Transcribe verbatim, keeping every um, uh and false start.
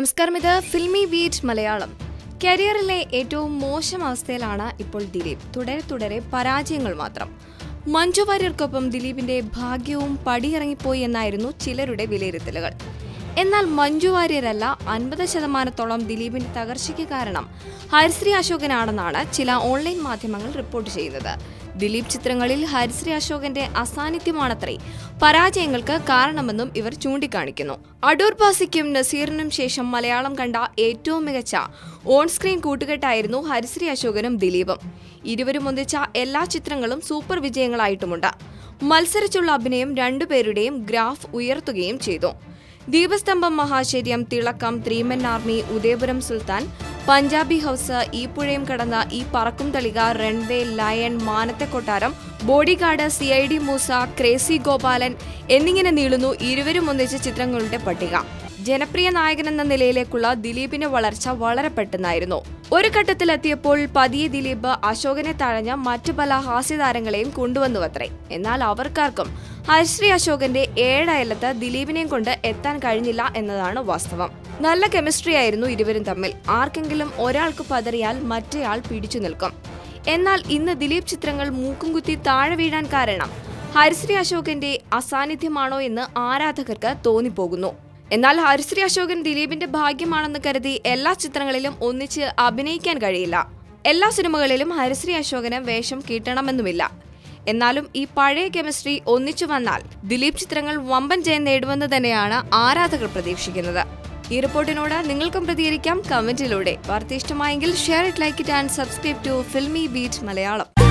നമസ്കാരം, ഇത് filmy beat Malayalam. കരിയറിലെ ഏറ്റവും മോശം അവസ്ഥയിലാണ് ഇപ്പോൾ ദിലീപ്. തുടരെ തുടരെ പരാജയങ്ങൾ മാത്രം. മഞ്ജു വാര്യർക്കൊപ്പം ദിലീപിന്റെ ഭാഗ്യവും പടിയിറങ്ങിപ്പോയി എന്നായിരുന്നു ചിലരുടെ വിലയിരുത്തലുകൾ. എന്നാൽ മഞ്ജു വാര്യരല്ല അൻപത് ശതമാനത്തോളം ദിലീപിന്റെ തകർച്ചയ്ക്ക് കാരണം ഹരിശ്രീ അശോകനാണെന്നാണ് ചില ഓൺലൈൻ മാധ്യമങ്ങൾ റിപ്പോർട്ട് ചെയ്യുന്നത്. ദിലീപ് ചിത്രങ്ങളിൽ ഹരിശ്രീ അശോകന്റെ അസാന്നിധ്യമാണത്രേ പരാജയങ്ങൾക്ക് കാരണമെന്നും ഇവർ ചൂണ്ടിക്കാണിക്കുന്നു. അടൂർ ബാസിക്കും നസീറിനും ശേഷം മലയാളം കണ്ട ഏറ്റവും മികച്ച ഓൺ സ്ക്രീൻ കൂട്ടുകെട്ടായിരുന്നു ഹരിശ്രീ അശോകനും ദിലീപും. ഇരുവരും ഒന്നിച്ച എല്ലാ ചിത്രങ്ങളും സൂപ്പർ വിജയങ്ങളായിട്ടുമുണ്ട്. മത്സരിച്ചുള്ള അഭിനയം രണ്ടുപേരുടെയും ഗ്രാഫ് ഉയർത്തുകയും ചെയ്തു. Deepasthambham, Mahascharyam, Thilakkam, three men army, Udayapuram Sultan, Punjabi house, ഈ പുഴയും കടന്ന ഈ പറക്കും തളിക, റൺവേ, ലയൺ, മാനത്തെ കൊട്ടാരം, bodyguard, C I D Moosa, crazy Gopalan എന്നിങ്ങനെ നീളുന്നു ഇരുവരും ഒന്നിച്ച ചിത്രങ്ങളുടെ പട്ടിക. ജനപ്രിയ നായകനെന്ന നിലയിലേക്കുള്ള ദിലീപിന്റെ വളർച്ച വളരെ പെട്ടെന്നായിരുന്നു. ഒരു ഘട്ടത്തിലെത്തിയപ്പോൾ പതിയെ ദിലീപ് അശോകനെ തഴഞ്ഞ മറ്റു പല ഹാസ്യതാരങ്ങളെയും കൊണ്ടുവന്നുവത്രേ. എന്നാൽ അവർക്കാർക്കും ഹരിശ്രീ അശോകന്റെ ഏഴയലത്ത് ദിലീപിനെയും കൊണ്ട് എത്താൻ കഴിഞ്ഞില്ല എന്നതാണ് വാസ്തവം. നല്ല കെമിസ്ട്രി ആയിരുന്നു ഇരുവരും തമ്മിൽ. ആർക്കെങ്കിലും ഒരാൾക്ക് പതറിയാൽ മറ്റേയാൾ പിടിച്ചു നിൽക്കും. എന്നാൽ ഇന്ന് ദിലീപ് ചിത്രങ്ങൾ മൂക്കും കുത്തി താഴെ വീഴാൻ കാരണം ഹരിശ്രീ അശോകന്റെ അസാന്നിധ്യമാണോ എന്ന് ആരാധകർക്ക് തോന്നിപ്പോകുന്നു. എന്നാൽ ഹരിശ്രീ അശോകൻ ദിലീപിന്റെ ഭാഗ്യമാണെന്ന് കരുതി എല്ലാ ചിത്രങ്ങളിലും ഒന്നിച്ച് അഭിനയിക്കാൻ കഴിയില്ല. എല്ലാ സിനിമകളിലും ഹരിശ്രീ അശോകന് വേഷം കിട്ടണമെന്നുമില്ല. എന്നാലും ഈ പഴയ കെമിസ്ട്രി ഒന്നിച്ചു വന്നാൽ ദിലീപ് ചിത്രങ്ങൾ വമ്പൻ ജയം നേടുമെന്ന് തന്നെയാണ് ആരാധകർ പ്രതീക്ഷിക്കുന്നത്. ഈ റിപ്പോർട്ടിനോട് നിങ്ങൾക്കും പ്രതികരിക്കാം കമന്റിലൂടെ. വാർത്ത ഇഷ്ടമായെങ്കിൽ share it, like it and subscribe to Filmibeat Malayalam.